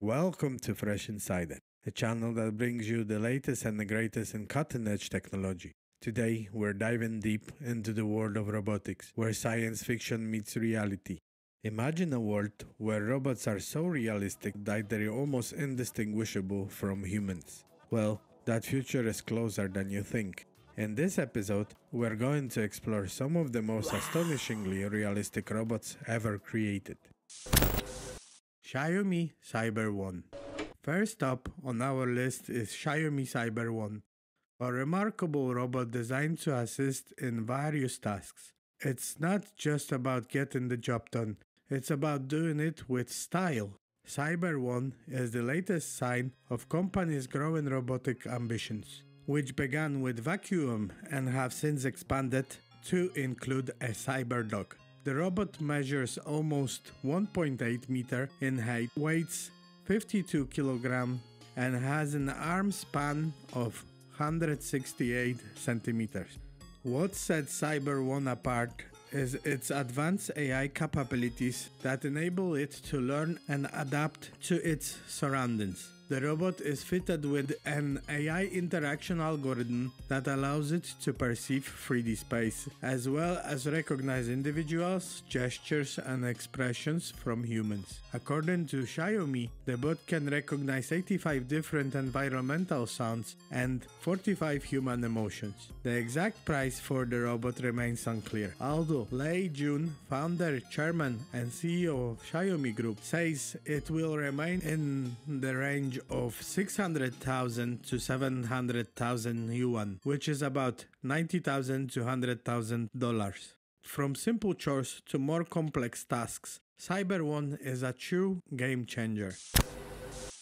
Welcome to Fresh Insider, a channel that brings you the latest and the greatest in cutting-edge technology. Today, we're diving deep into the world of robotics, where science fiction meets reality. Imagine a world where robots are so realistic that they're almost indistinguishable from humans. Well, that future is closer than you think. In this episode, we're going to explore some of the most astonishingly realistic robots ever created. Xiaomi Cyber One. First up on our list is Xiaomi Cyber One, a remarkable robot designed to assist in various tasks. It's not just about getting the job done, it's about doing it with style. Cyber One is the latest sign of companies' growing robotic ambitions, which began with vacuum and have since expanded to include a cyber dog. The robot measures almost 1.8 meters in height, weighs 52 kilograms, and has an arm span of 168 centimeters. What sets Cyber One apart is its advanced AI capabilities that enable it to learn and adapt to its surroundings. The robot is fitted with an AI interaction algorithm that allows it to perceive 3D space, as well as recognize individuals, gestures, and expressions from humans. According to Xiaomi, the bot can recognize 85 different environmental sounds and 45 human emotions. The exact price for the robot remains unclear, although Lei Jun, founder, chairman, and CEO of Xiaomi Group, says it will remain in the range of 600,000 to 700,000 yuan, which is about $90,000 to $100,000. From simple chores to more complex tasks, Cyber One is a true game changer.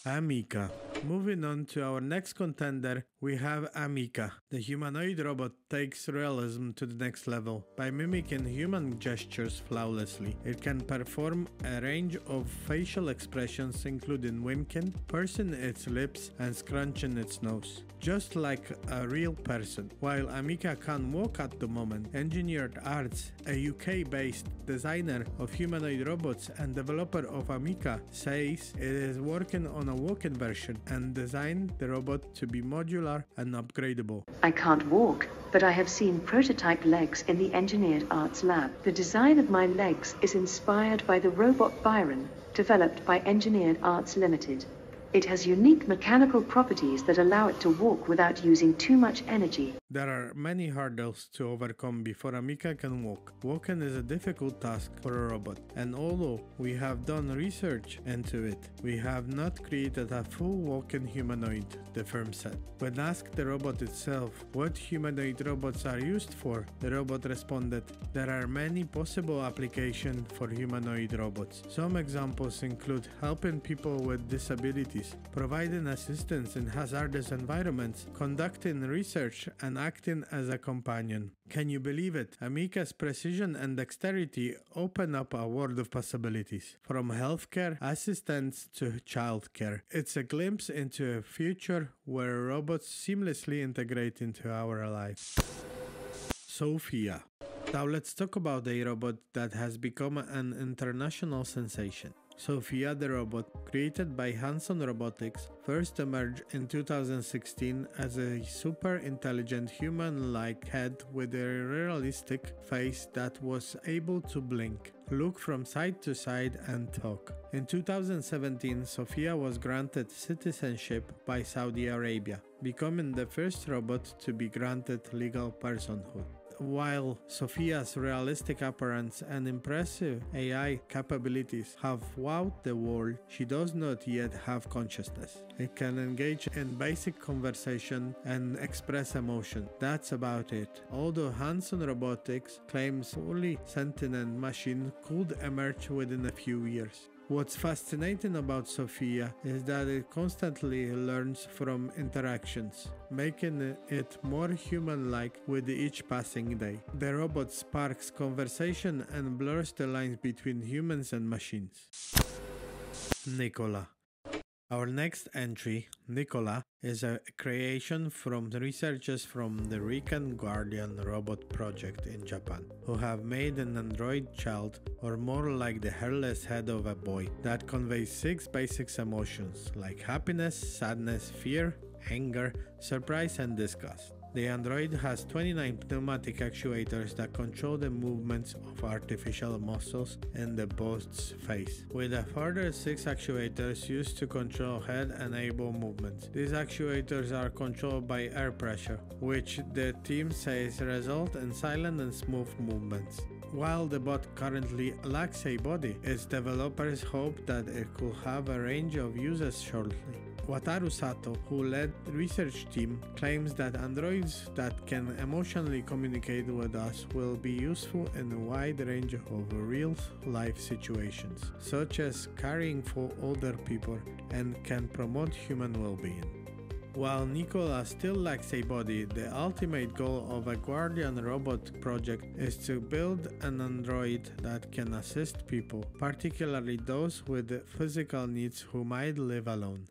Ameca. Moving on to our next contender, we have Ameca. The humanoid robot takes realism to the next level by mimicking human gestures flawlessly. It can perform a range of facial expressions, including winking, pursing its lips, and scrunching its nose, just like a real person. While Ameca can't walk at the moment, Engineered Arts, a UK-based designer of humanoid robots and developer of Ameca, says it is working on a walking version and designed the robot to be modular and upgradable. I can't walk, but I have seen prototype legs in the Engineered Arts lab. The design of my legs is inspired by the robot Byron, developed by Engineered Arts Limited. It has unique mechanical properties that allow it to walk without using too much energy. There are many hurdles to overcome before Ameca can walk. Walking is a difficult task for a robot, and although we have done research into it, we have not created a full walking humanoid, the firm said. When asked the robot itself what humanoid robots are used for, the robot responded, "There are many possible applications for humanoid robots. Some examples include helping people with disabilities, providing assistance in hazardous environments, conducting research, and acting as a companion." Can you believe it? Ameca's precision and dexterity open up a world of possibilities, from healthcare assistance to childcare. It's a glimpse into a future where robots seamlessly integrate into our lives. Sophia. Now let's talk about a robot that has become an international sensation. Sophia the robot, created by Hanson Robotics, first emerged in 2016 as a super intelligent human-like head with a realistic face that was able to blink, look from side to side, and talk. In 2017, Sophia was granted citizenship by Saudi Arabia, becoming the first robot to be granted legal personhood. While Sophia's realistic appearance and impressive AI capabilities have wowed the world, she does not yet have consciousness. It can engage in basic conversation and express emotion. That's about it. Although Hanson Robotics claims fully sentient machine could emerge within a few years. What's fascinating about Sophia is that it constantly learns from interactions, making it more human-like with each passing day. The robot sparks conversation and blurs the lines between humans and machines. Nicola. Our next entry, Nicola, is a creation from researchers from the Recon Guardian robot project in Japan, who have made an android child, or more like the hairless head of a boy, that conveys 6 basic emotions like happiness, sadness, fear, anger, surprise and disgust. The android has 29 pneumatic actuators that control the movements of artificial muscles in the bost's face, with a further 6 actuators used to control head and elbow movements. These actuators are controlled by air pressure, which the team says result in silent and smooth movements. While the bot currently lacks a body, its developers hope that it could have a range of uses shortly. Wataru Sato, who led the research team, claims that androids that can emotionally communicate with us will be useful in a wide range of real-life situations, such as caring for older people, and can promote human well-being. While Nicola still lacks a body, the ultimate goal of a Guardian robot project is to build an android that can assist people, particularly those with physical needs who might live alone.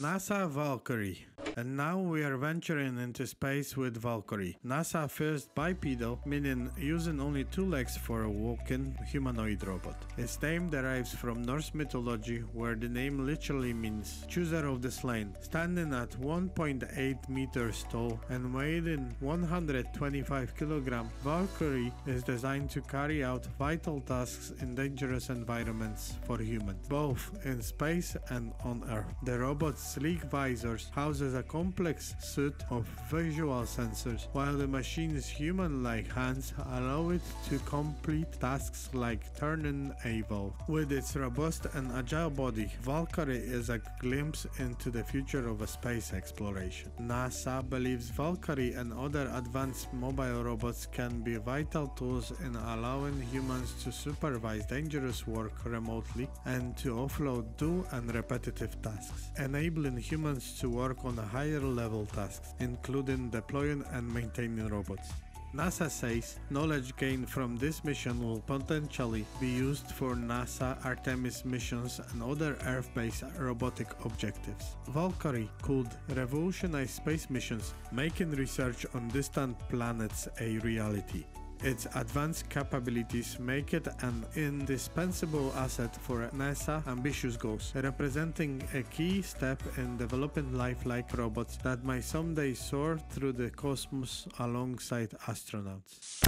NASA Valkyrie. And now we are venturing into space with Valkyrie, NASA's first bipedal, meaning using only 2 legs for a walking humanoid robot. Its name derives from Norse mythology, where the name literally means chooser of the slain. Standing at 1.8 meters tall and weighing 125 kg, Valkyrie is designed to carry out vital tasks in dangerous environments for humans, both in space and on Earth. The robot's sleek visors houses a complex suite of visual sensors, while the machine's human-like hands allow it to complete tasks like turning a valve. With its robust and agile body, Valkyrie is a glimpse into the future of space exploration. NASA believes Valkyrie and other advanced mobile robots can be vital tools in allowing humans to supervise dangerous work remotely and to offload due and repetitive tasks, enabling humans to work on higher level tasks, including deploying and maintaining robots. NASA says knowledge gained from this mission will potentially be used for NASA Artemis missions and other Earth-based robotic objectives. Valkyrie could revolutionize space missions, making research on distant planets a reality. Its advanced capabilities make it an indispensable asset for NASA's ambitious goals, representing a key step in developing lifelike robots that might someday soar through the cosmos alongside astronauts.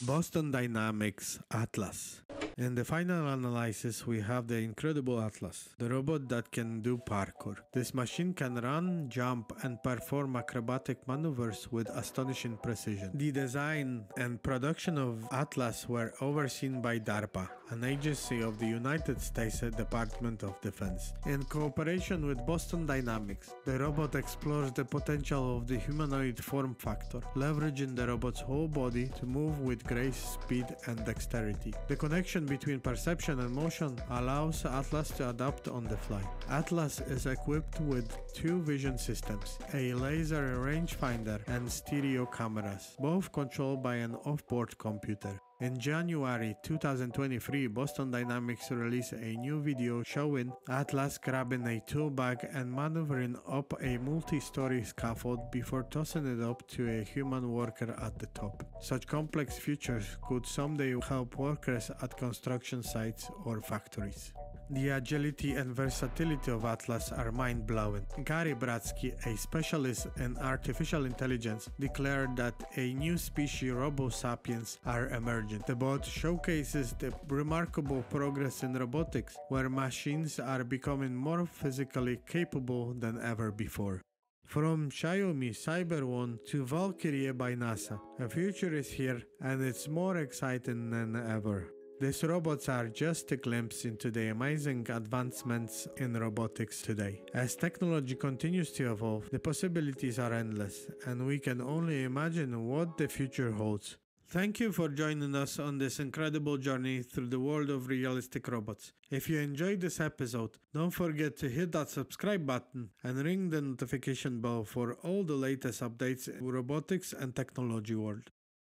Boston Dynamics Atlas. In the final analysis, we have the incredible Atlas, the robot that can do parkour. This machine can run, jump, and perform acrobatic maneuvers with astonishing precision. The design and production of Atlas were overseen by DARPA, an agency of the United States Department of Defense. In cooperation with Boston Dynamics, the robot explores the potential of the humanoid form factor, leveraging the robot's whole body to move with grace, speed, and dexterity. The connection between perception and motion allows Atlas to adapt on the fly. Atlas is equipped with 2 vision systems, a laser rangefinder and stereo cameras, both controlled by an off-board computer. In January 2023, Boston Dynamics released a new video showing Atlas grabbing a tool bag and maneuvering up a multi-story scaffold before tossing it up to a human worker at the top. Such complex features could someday help workers at construction sites or factories. The agility and versatility of Atlas are mind-blowing. Gary Bradski, a specialist in artificial intelligence, declared that a new species, Robo sapiens, are emerging. The bot showcases the remarkable progress in robotics, where machines are becoming more physically capable than ever before. From Xiaomi Cyber One to Valkyrie by NASA, a future is here, and it's more exciting than ever. These robots are just a glimpse into the amazing advancements in robotics today. As technology continues to evolve, the possibilities are endless, and we can only imagine what the future holds. Thank you for joining us on this incredible journey through the world of realistic robots. If you enjoyed this episode, don't forget to hit that subscribe button and ring the notification bell for all the latest updates in robotics and technology world.